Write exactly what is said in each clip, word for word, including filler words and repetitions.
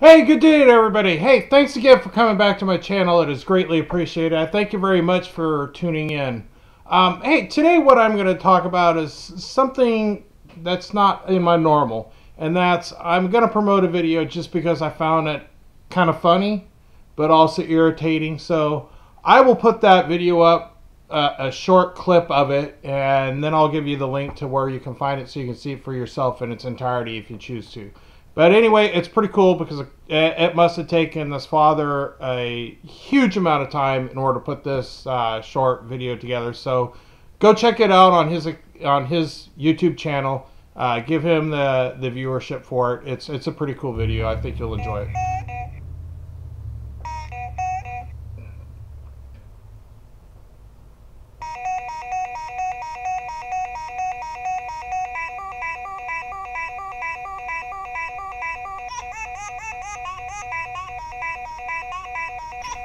Hey, good day to everybody. Hey, thanks again for coming back to my channel. It is greatly appreciated. I thank you very much for tuning in. Um, hey, today what I'm going to talk about is something that's not in my normal, and that's I'm going to promote a video just because I found it kind of funny, but also irritating. So I will put that video up, uh, a short clip of it, and then I'll give you the link to where you can find it so you can see it for yourself in its entirety if you choose to. But anyway, it's pretty cool because it must have taken this father a huge amount of time in order to put this uh, short video together. So go check it out on his on his YouTube channel. Uh, give him the, the viewership for it. It's, it's a pretty cool video. I think you'll enjoy it.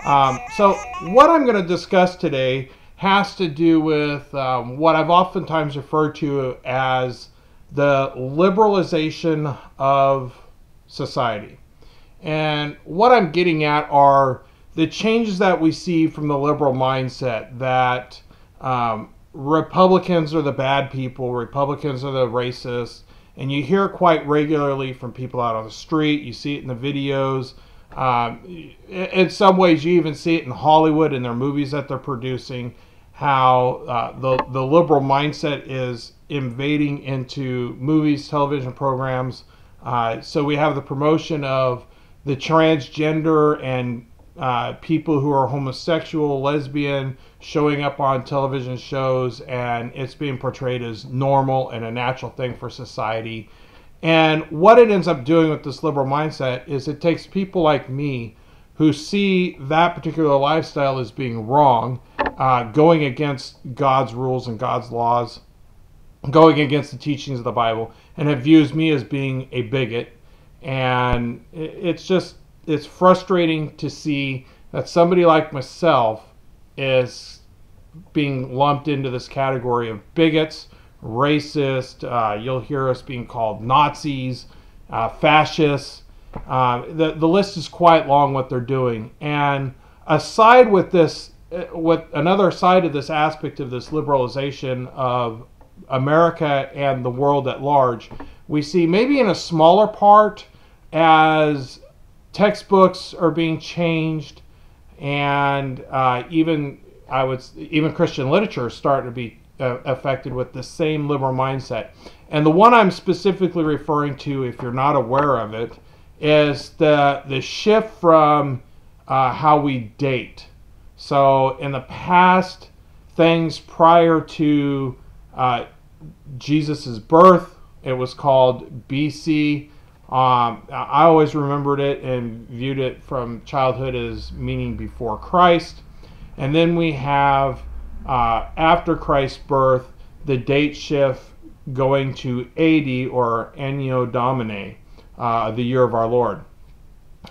Um, so what I'm going to discuss today has to do with um, what I've oftentimes referred to as the liberalization of society. And what I'm getting at are the changes that we see from the liberal mindset that um, Republicans are the bad people, Republicans are the racists, and you hear quite regularly from people out on the street, you see it in the videos. Um, in some ways, you even see it in Hollywood in their movies that they're producing, how uh, the, the liberal mindset is invading into movies, television programs. Uh, so we have the promotion of the transgender and uh, people who are homosexual, lesbian, showing up on television shows, and it's being portrayed as normal and a natural thing for society. And what it ends up doing with this liberal mindset is it takes people like me who see that particular lifestyle as being wrong, uh, going against God's rules and God's laws, going against the teachings of the Bible, and it views me as being a bigot. And it's just, it's frustrating to see that somebody like myself is being lumped into this category of bigots, racist, uh, you'll hear us being called Nazis, uh, fascists. Uh, the, the list is quite long what they're doing. And aside with this, with another side of this aspect of this liberalization of America and the world at large, we see maybe in a smaller part as textbooks are being changed and uh, even, I would, even Christian literature is starting to be affected with the same liberal mindset. And the one I'm specifically referring to, if you're not aware of it, is the the shift from uh, how we date. So in the past, things prior to uh, Jesus's birth, it was called B C. Um, I always remembered it and viewed it from childhood as meaning before Christ. And then we have Uh, after Christ's birth, the date shift going to A D or Anno Domini, uh, the year of our Lord.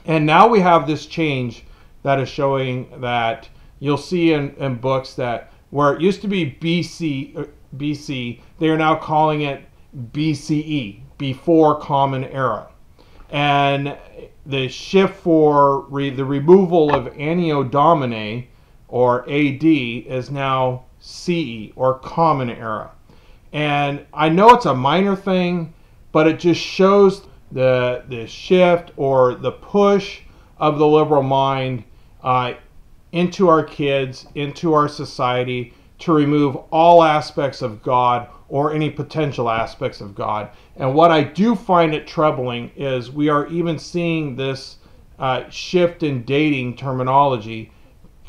And now we have this change that is showing that you'll see in, in books that where it used to be B C, B C, they are now calling it B C E, before Common Era. And the shift for re, the removal of Anno Domini or A D is now C E or Common Era. And I know it's a minor thing, but it just shows the, the shift or the push of the liberal mind uh, into our kids, into our society, to remove all aspects of God or any potential aspects of God. And what I do find it troubling is we are even seeing this uh, shift in dating terminology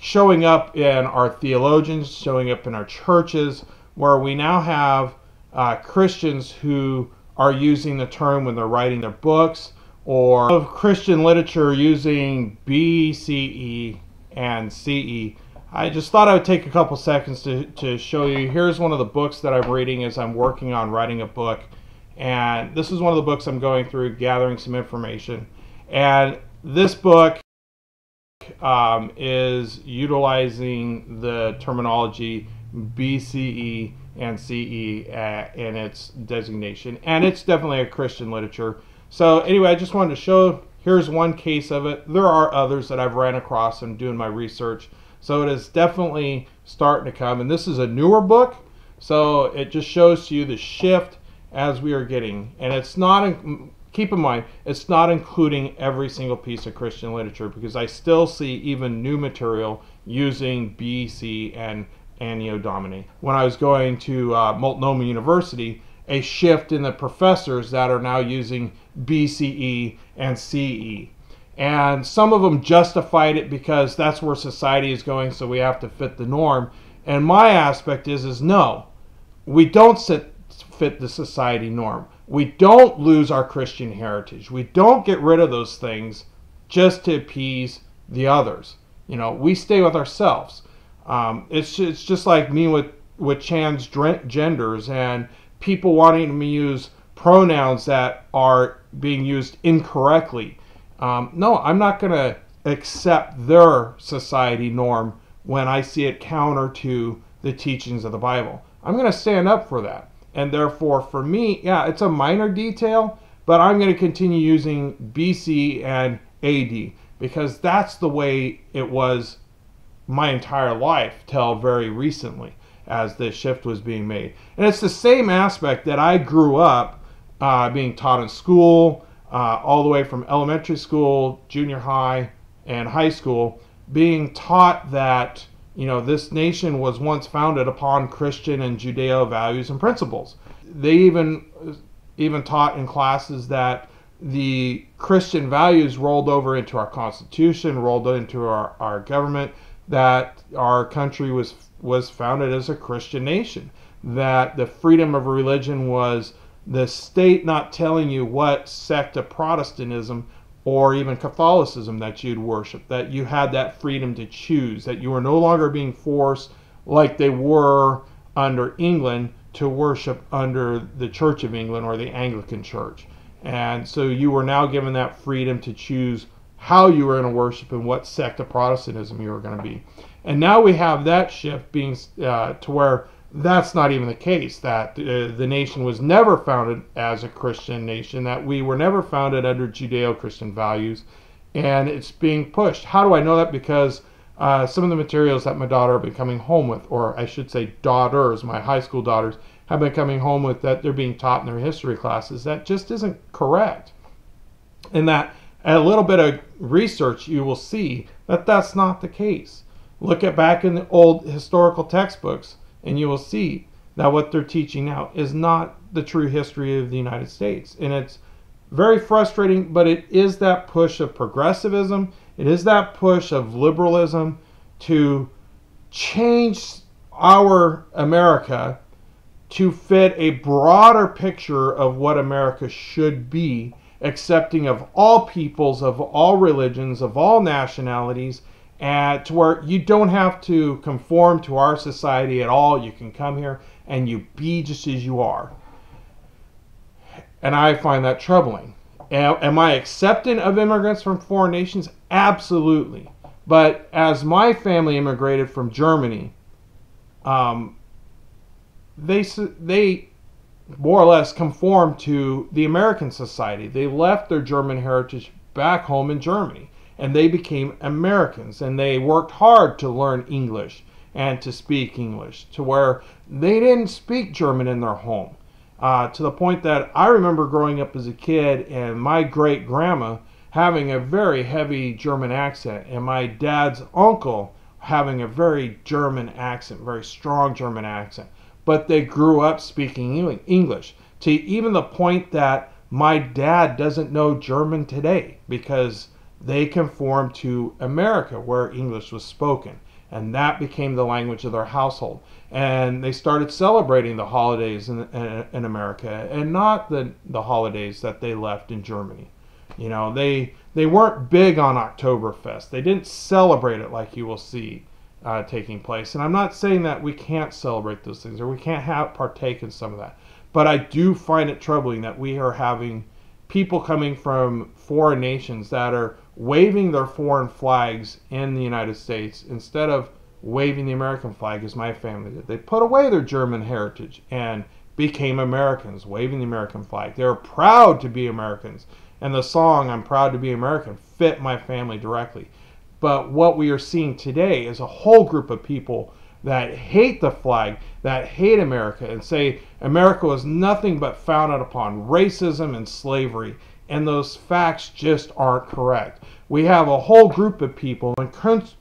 showing up in our theologians, showing up in our churches, where we now have uh, Christians who are using the term when they're writing their books, or of Christian literature using B C E and C E. I just thought I would take a couple seconds to, to show you. Here's one of the books that I'm reading as I'm working on writing a book. And this is one of the books I'm going through, gathering some information. And this book Um, is utilizing the terminology B C E and C E in its designation, and it's definitely a Christian literature. So anyway, I just wanted to show Here's one case of it. There are others that I've ran across in doing my research. So it is definitely starting to come. And this is a newer book. So it just shows you the shift as we are getting. And it's not, keep in mind, it's not including every single piece of Christian literature, because I still see even new material using B C and Annio Domini. When I was going to uh, Multnomah University, a shift in the professors that are now using B C E and C E. And some of them justified it because that's where society is going, so we have to fit the norm. And my aspect is, is no, we don't fit the society norm. We don't lose our Christian heritage. We don't get rid of those things just to appease the others. You know, we stay with ourselves. Um, it's, it's just like me with, with transgenders and people wanting me to use pronouns that are being used incorrectly. Um, no, I'm not going to accept their society norm when I see it counter to the teachings of the Bible. I'm going to stand up for that. And therefore, for me, yeah, it's a minor detail, but I'm going to continue using B C and A D because that's the way it was my entire life till very recently as the shift was being made. And it's the same aspect that I grew up uh, being taught in school, Uh, all the way from elementary school, junior high, and high school, being taught that, you know, this nation was once founded upon Christian and Judeo values and principles. They even even taught in classes that the Christian values rolled over into our Constitution, rolled into our, our government, that our country was was founded as a Christian nation, that the freedom of religion was the state not telling you what sect of Protestantism or even Catholicism that you'd worship, that you had that freedom to choose, that you were no longer being forced like they were under England to worship under the Church of England or the Anglican Church. And so you were now given that freedom to choose how you were going to worship and what sect of Protestantism you were going to be. And now we have that shift being uh, to where that's not even the case, that uh, the nation was never founded as a Christian nation, that we were never founded under Judeo-Christian values, and it's being pushed. How do I know that? Because uh, some of the materials that my daughter have been coming home with, or I should say daughters, my high school daughters, have been coming home with that they're being taught in their history classes, that just isn't correct. And that a little bit of research you will see that that's not the case. Look at back in the old historical textbooks, and you will see that what they're teaching now is not the true history of the United States. And it's very frustrating, but it is that push of progressivism. It is that push of liberalism to change our America to fit a broader picture of what America should be, accepting of all peoples, of all religions, of all nationalities, and to where you don't have to conform to our society at all. You can come here and you be just as you are. And I find that troubling. Am I accepting of immigrants from foreign nations? Absolutely. But as my family immigrated from Germany, um, they, they more or less conformed to the American society. They left their German heritage back home in Germany. And they became Americans, and they worked hard to learn English and to speak English, to where they didn't speak German in their home, uh, to the point that I remember growing up as a kid and my great-grandma having a very heavy German accent, and my dad's uncle having a very German accent, very strong German accent. But they grew up speaking English, to even the point that my dad doesn't know German today because they conformed to America where English was spoken, and that became the language of their household. And they started celebrating the holidays in, in, in America, and not the, the holidays that they left in Germany. You know, they, they weren't big on Oktoberfest. They didn't celebrate it like you will see uh, taking place. And I'm not saying that we can't celebrate those things or we can't have partake in some of that. But I do find it troubling that we are having people coming from foreign nations that are waving their foreign flags in the United States instead of waving the American flag, as my family did. They put away their German heritage and became Americans, waving the American flag. They were proud to be Americans, and the song "I'm Proud to Be American" fit my family directly. But what we are seeing today is a whole group of people that hate the flag, that hate America, and say America was nothing but founded upon racism and slavery, and those facts just aren't correct. We have a whole group of people,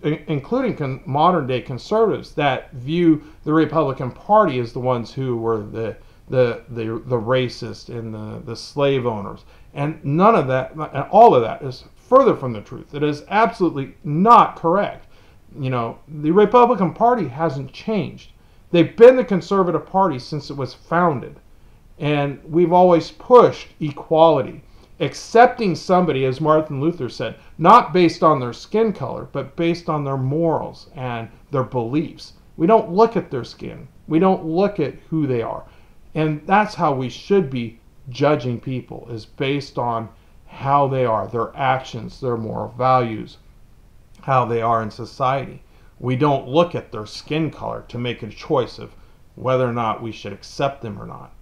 including modern-day conservatives, that view the Republican Party as the ones who were the the the, the racist and the, the slave owners. And none of that, and all of that is further from the truth. It is absolutely not correct. You know, the Republican Party hasn't changed. They've been the conservative party since it was founded. And we've always pushed equality, accepting somebody, as Martin Luther said, not based on their skin color, but based on their morals and their beliefs. We don't look at their skin. We don't look at who they are. And that's how we should be judging people, is based on how they are, their actions, their moral values, how they are in society. We don't look at their skin color to make a choice of whether or not we should accept them or not.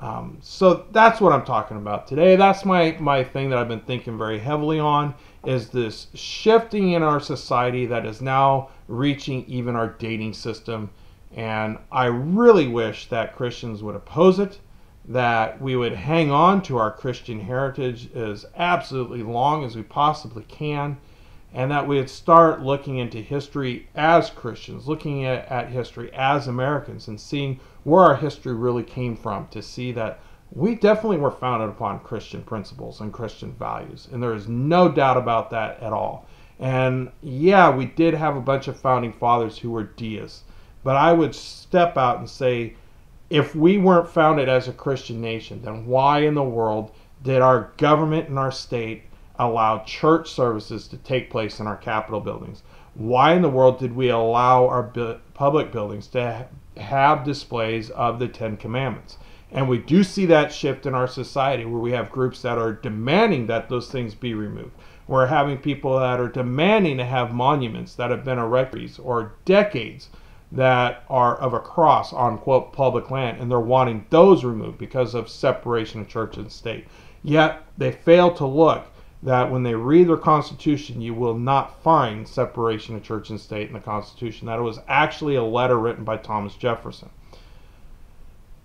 Um, so that's what I'm talking about today. That's my, my thing that I've been thinking very heavily on, is this shifting in our society that is now reaching even our dating system. And I really wish that Christians would oppose it, that we would hang on to our Christian heritage as absolutely long as we possibly can, and that we would start looking into history as Christians, looking at, at history as Americans, and seeing where our history really came from, to see that we definitely were founded upon Christian principles and Christian values. And there is no doubt about that at all. And yeah, we did have a bunch of founding fathers who were deists, but I would step out and say, if we weren't founded as a Christian nation, then why in the world did our government and our state allow church services to take place in our Capitol buildings? Why in the world did we allow our bu public buildings to ha have displays of the Ten Commandments? And we do see that shift in our society, where we have groups that are demanding that those things be removed. We're having people that are demanding to have monuments that have been erected or decades that are of a cross on, quote, public land, and they're wanting those removed because of separation of church and state. Yet they fail to look that when they read their Constitution, you will not find separation of church and state in the Constitution, that it was actually a letter written by Thomas Jefferson.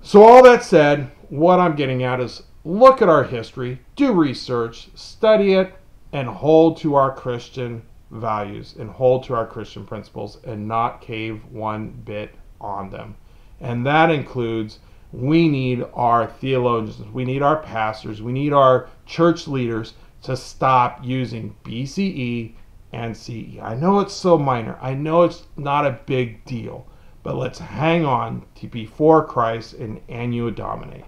So all that said, what I'm getting at is, look at our history, do research, study it, and hold to our Christian values and hold to our Christian principles, and not cave one bit on them. And that includes, we need our theologians, we need our pastors, we need our church leaders to stop using B C E and C E. I know it's so minor, I know it's not a big deal, but let's hang on to before Christ and Anno Domini.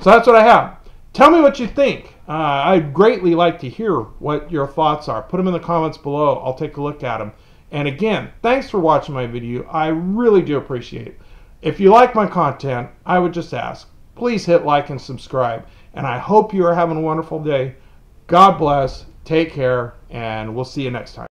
So that's what I have. Tell me what you think. Uh, I'd greatly like to hear what your thoughts are. Put them in the comments below. I'll take a look at them. And again, thanks for watching my video. I really do appreciate it. If you like my content, I would just ask, please hit like and subscribe. And I hope you are having a wonderful day. God bless, take care, and we'll see you next time.